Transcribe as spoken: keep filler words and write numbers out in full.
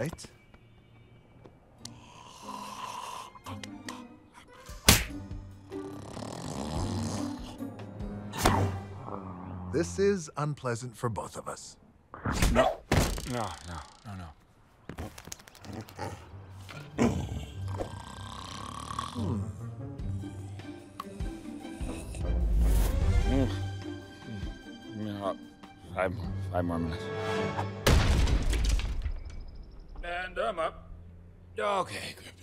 right. This is unpleasant for both of us. No, no, no, no, no. Hmm. No, five, five more minutes. And I'm up. Okay, good.